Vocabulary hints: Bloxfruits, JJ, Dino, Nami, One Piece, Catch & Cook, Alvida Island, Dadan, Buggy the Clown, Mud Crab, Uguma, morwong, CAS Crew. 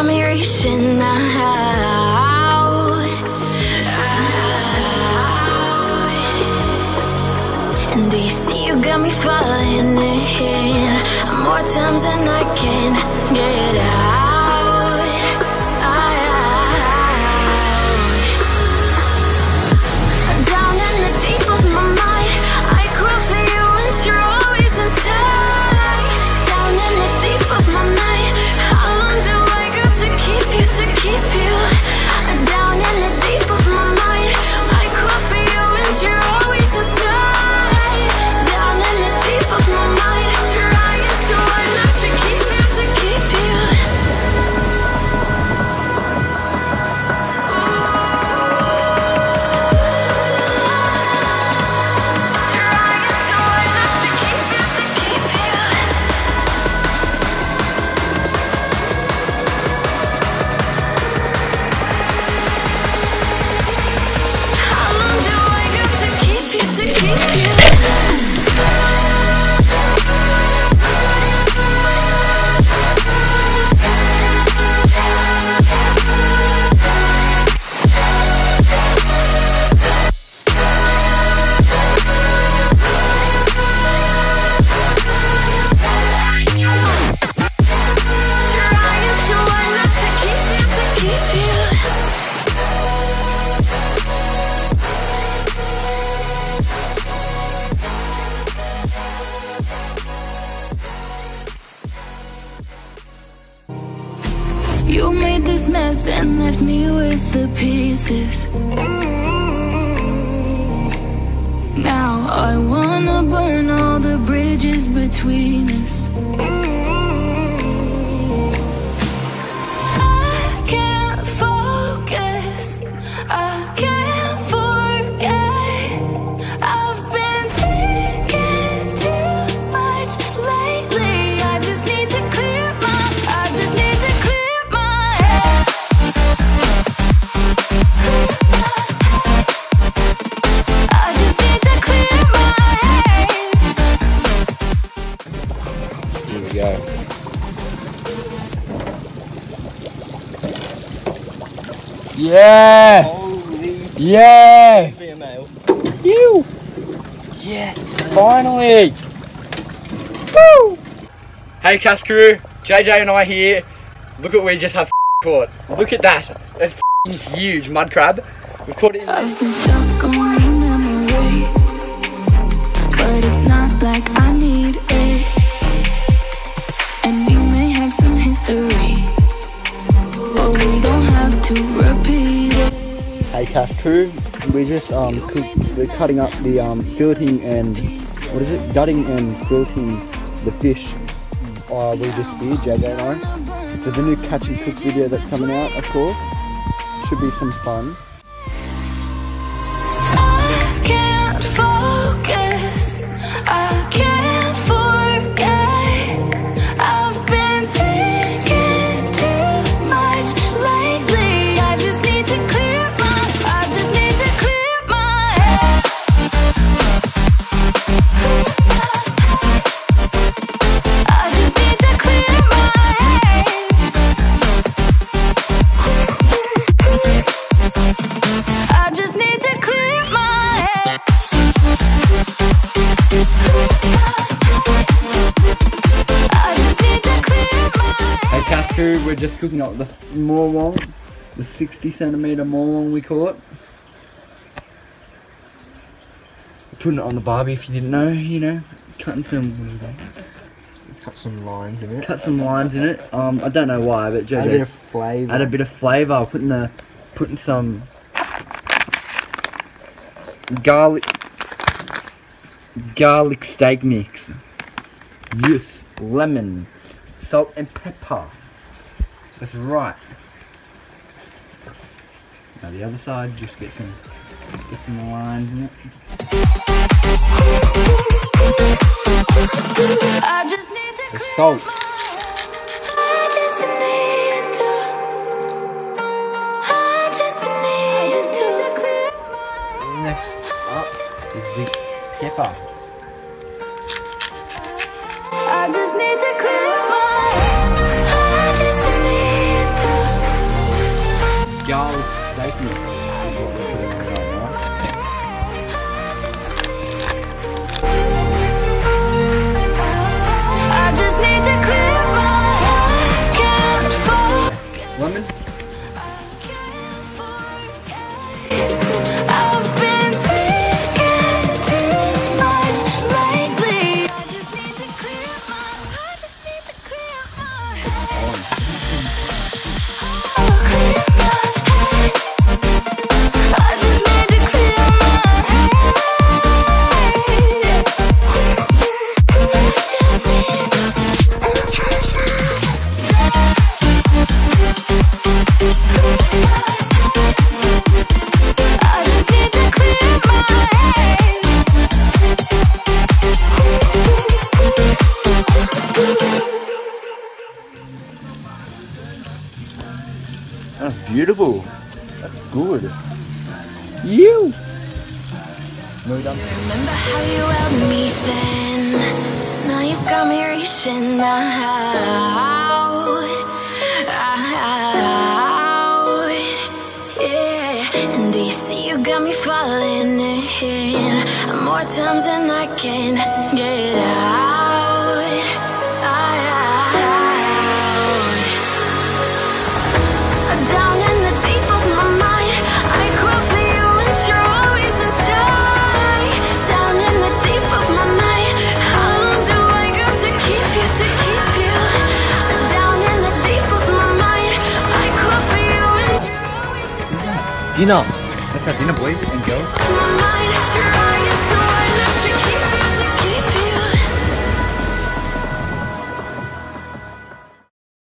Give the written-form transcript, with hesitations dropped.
got me reaching out. And do you see you got me falling in? More times than I can get out. You made this mess and left me with the pieces. Now I wanna burn all the bridges between us. I can't focus, I can't forget. I've been thinking too much lately. I just need to clear my, I just need to clear. Yes! Holy, yes! You! Yes! Finally! Woo! Hey CAS Crew, JJ and I here. Look at what we just have caught. Look at that. That's huge mud crab. We've caught it in. I've been stuck on my memory, but it's not like I need it. And you may have some history, but we don't have to repeat it. Hey CAS Crew, we're just we're cutting up the filleting and what is it? Gutting and quilting the fish we just speared, JJ and I. There's a new catch and cook video that's coming out, of course. Should be some fun. I can't focus. I can't. We're just cooking up the morwong, the 60 cm morwong we caught. Putting it on the barbie if you didn't know, you know, cutting some. Cut some lines in it. Cut some lines in it. I don't know why, but JJ. Add a bit of flavour. Add a bit of flavour. Putting some garlic steak mix. Yes, lemon, salt and pepper. That's right. Now the other side, just get some lines in it. I just need to the salt. I just need to next up is the pepper. I just need to clear my head. I just need to y'all like me. I just need to clear my head, can't fall. Lemons? That's beautiful. That's good. You. No, you don't. Remember how you held me then? Now you got me reaching out. Yeah. And do you see you got me falling in? More times than I can get out. Dino, let's have Dino boys and go.